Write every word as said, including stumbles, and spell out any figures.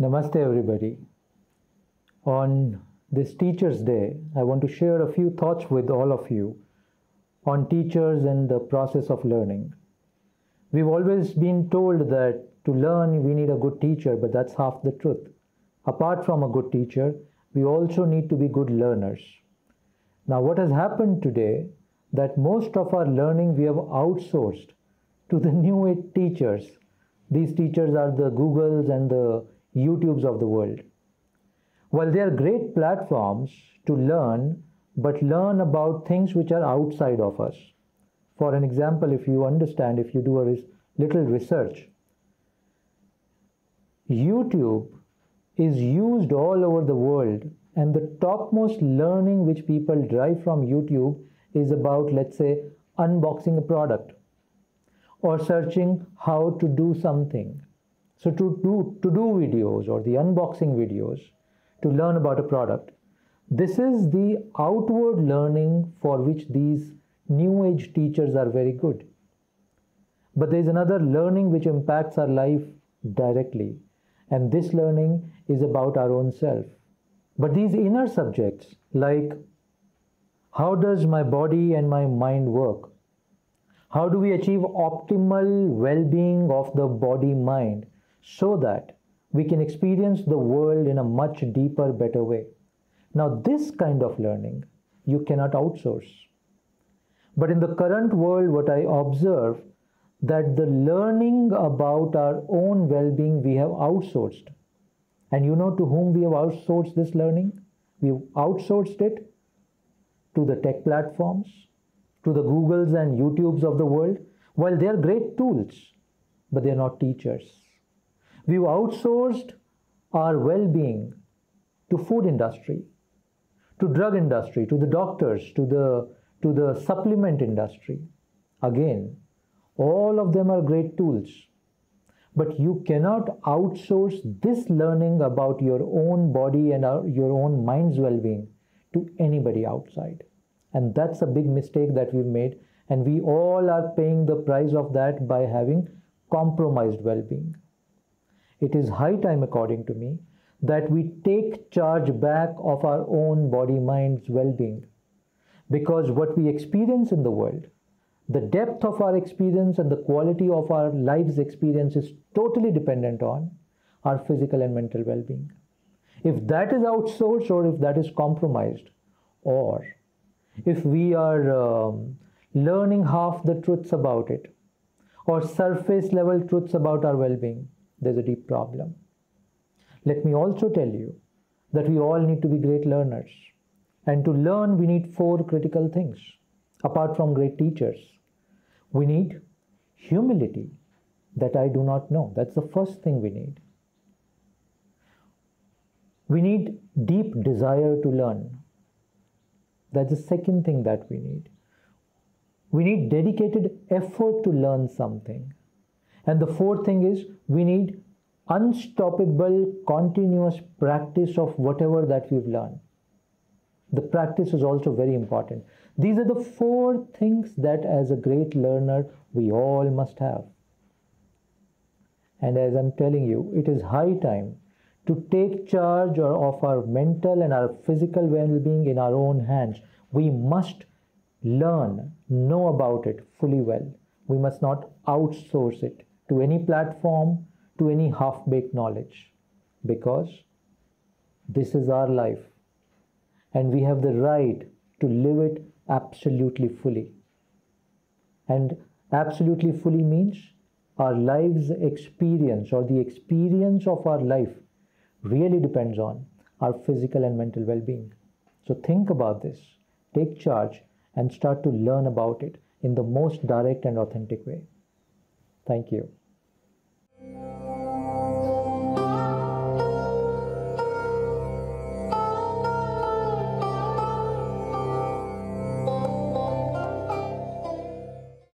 Namaste everybody. On this Teachers' Day, I want to share a few thoughts with all of you on teachers and the process of learning. We've always been told that to learn we need a good teacher, but that's half the truth. Apart from a good teacher, we also need to be good learners. Now what has happened today, that most of our learning we have outsourced to the new age teachers. These teachers are the Googles and the YouTubes of the world. While they are great platforms to learn, but learn about things which are outside of us. For an example, if you understand, if you do a little research, YouTube is used all over the world, and the topmost learning which people derive from YouTube is about, let's say, unboxing a product or searching how to do something. So to do to do videos or the unboxing videos to learn about a product. This is the outward learning for which these new age teachers are very good. But there is another learning which impacts our life directly. And this learning is about our own self. But these inner subjects, like how does my body and my mind work? How do we achieve optimal well-being of the body-mind so that we can experience the world in a much deeper, better way? Now, this kind of learning you cannot outsource. But in the current world, what I observe that the learning about our own well-being we have outsourced. And you know to whom we have outsourced this learning? We've outsourced it to the tech platforms, to the Googles and YouTubes of the world. While they are great tools, but they are not teachers. We've outsourced our well-being to food industry, to drug industry, to the doctors, to the to the supplement industry. Again, all of them are great tools, but you cannot outsource this learning about your own body and our, your own mind's well-being to anybody outside. And that's a big mistake that we've made, and we all are paying the price of that by having compromised well-being. It is high time, according to me, that we take charge back of our own body, mind's well-being. Because what we experience in the world, the depth of our experience and the quality of our life's experience is totally dependent on our physical and mental well-being. If that is outsourced or if that is compromised, or if we are um, learning half the truths about it, or surface level truths about our well-being, there's a deep problem. Let me also tell you that we all need to be great learners. And to learn, we need four critical things, apart from great teachers. We need humility, that I do not know. That's the first thing we need. We need deep desire to learn. That's the second thing that we need. We need dedicated effort to learn something. And the fourth thing is, we need unstoppable, continuous practice of whatever that we've learned. The practice is also very important. These are the four things that as a great learner, we all must have. And as I'm telling you, it is high time to take charge of our mental and our physical well-being in our own hands. We must learn, know about it fully well. We must not outsource it to any platform, to any half-baked knowledge, because this is our life and we have the right to live it absolutely fully. And absolutely fully means our lives experience or the experience of our life really depends on our physical and mental well-being. So think about this, take charge and start to learn about it in the most direct and authentic way. Thank you.